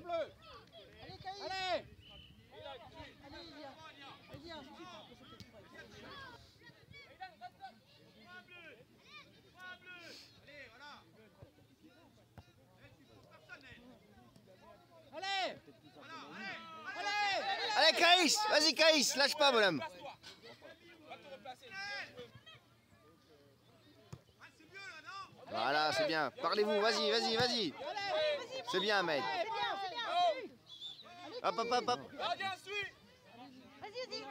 en bleu. Allez, Caïs. Allez. Allez, viens. Allez Kaïs, vas-y Kaïs, lâche pas bonhomme. Voilà, c'est bien. Parlez-vous, vas-y, vas-y, vas-y. C'est bien, mec. Hop, hop, hop, hop. Vas-y, vas-y.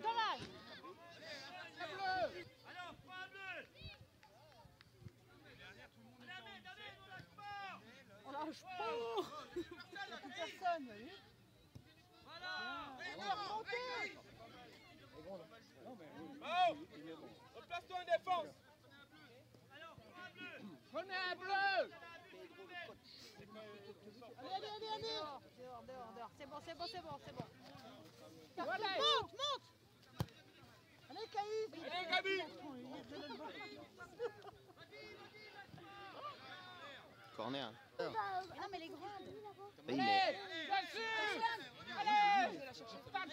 Dommage. Replace-toi en défense. Prenez un bleu. Allez. C'est bon. Monte. Allez, Caïs. Allez, Gabi. Corner. Non mais les grandes.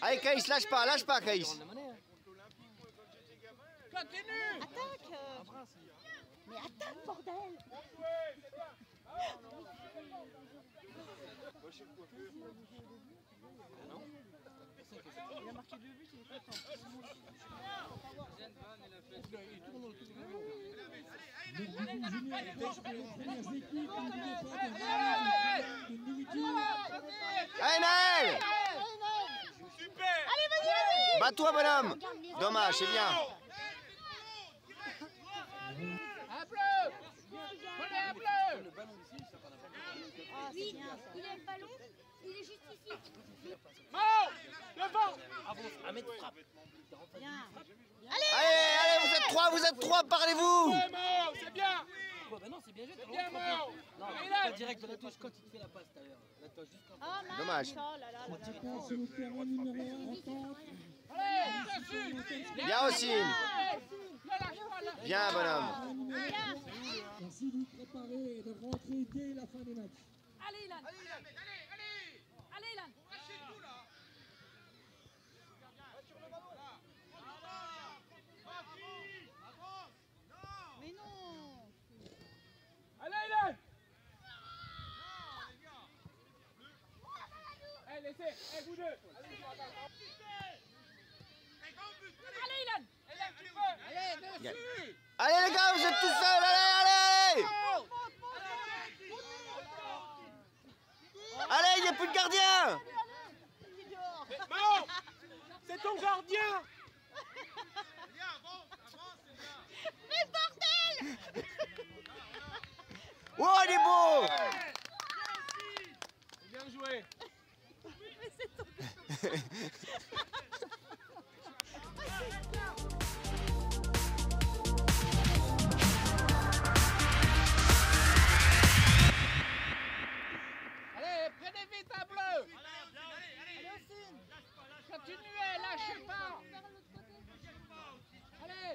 Allez Caïs, lâche pas Caïs. Continue. Attaque. Mais attaque bordel. Il a marqué 2 buts, il est content. Allez Naël! Super! Allez vas-y! Bats-toi bonhomme! Dommage, c'est bien! Un bleu! Prenez un bleu! Oui, il a le ballon, il est juste ici. Mao! Devant! Avance, un mètre de frappe. Allez, vous êtes trois, parlez-vous! C'est bien! Quoi, bah non, c'est bien joué, t'as bien mort! Non, pas direct de la touche quand il te fait la passe tout à l'heure. Dommage. Allez, bien aussi! Bien, bonhomme! Merci de vous préparer et de rentrer dès la fin des matchs. Allez, Hélène! Allez, Hélène! Lâchez-vous là! Allez, vous deux! Allez, Hélène! Allez, les gars, vous êtes tous seuls! Allez! Allez, il n'y a plus de gardien! Mao! C'est ton gardien! Mais bordel! Oh, il est beau! Bien joué! Mais c'est ton but. Allez, prenez vite un bleu. Allez, Lucie. Continuez, lâchez pas. Allez.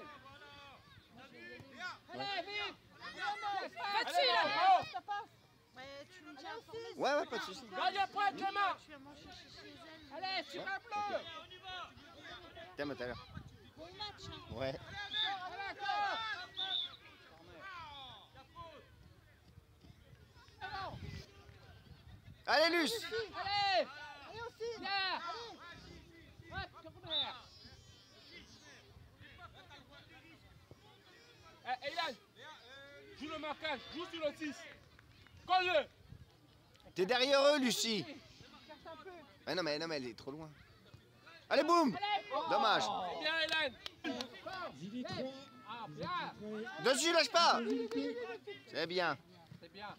Allez, vite. Pas de soucis, là. Ouais, pas de soucis. Gardien prêt, Clément. Allez, sur un bleu. Tiens, mais t'as l'air. Bon match, hein. Ouais. Allez, encore. Allez, Luce. Allez. Allez, aussi. Viens. Allez. Hop, corner. Hélène, joue le marquage, joue sur le 6. Colle-le. T'es derrière eux, Lucie. Ah non mais elle est trop loin. Allez boum. Dommage. Bien Hélène. Dessus, lâche pas. C'est bien. C'est bien.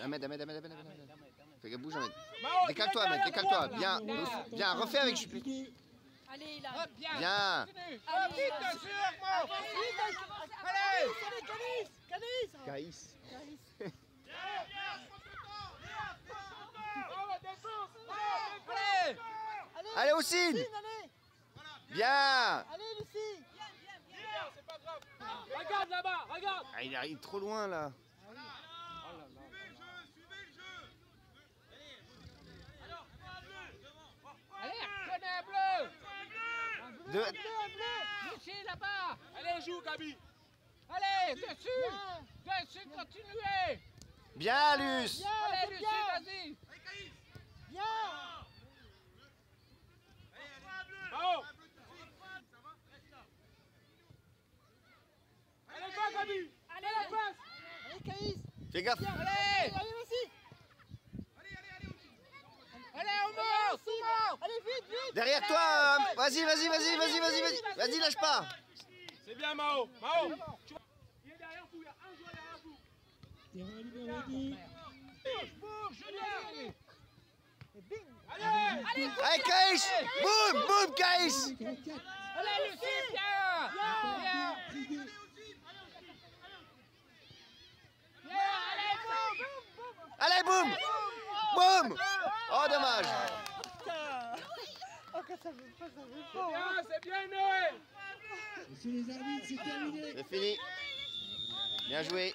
Ahmed. Fais qu'elle bouge, Ahmed. Décale-toi, Ahmed. Décale-toi. Bien. Bien. Refais avec Chupli. Allez là. Bien. Vite dessus, Armand. Allez. Allez, Caïs. Viens, allez, Lucine. Bien. Allez, Lucie. Bien, c'est pas grave. Regarde là-bas, regarde. Ah, il arrive trop loin là. Ah, là, là. Oh, là, là. Suivez le jeu, suivez le jeu. Alors, allez, prenez un bleu. Deux bleus. Lucie là-bas. Allez, joue, Gabi. Allez, dessus, continuez. Bien, Luce. Allez, Lucie, vas-y. Allez, Kaïs. Bien. Mao. Allez, passe, Gabi. Allez, passe. Allez, Kaïs. Fais gaffe. Allez. Allez, Lucie. Allez, on monte. Allez, vite. Derrière toi. Vas-y, lâche pas. C'est bien, Mao. Mao. Il est derrière vous. Il y a un joueur derrière vous. Bouge, Julien. Allez, Kaïs! Boum, Kaïs! Allez, Lucie, bien! Allez, boum! Boum! Oh, dommage! Oh, c'est bien, Noël! Monsieur les arbitres, c'est terminé! C'est fini! Bien joué!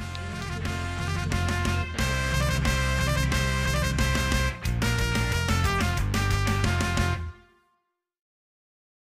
bien!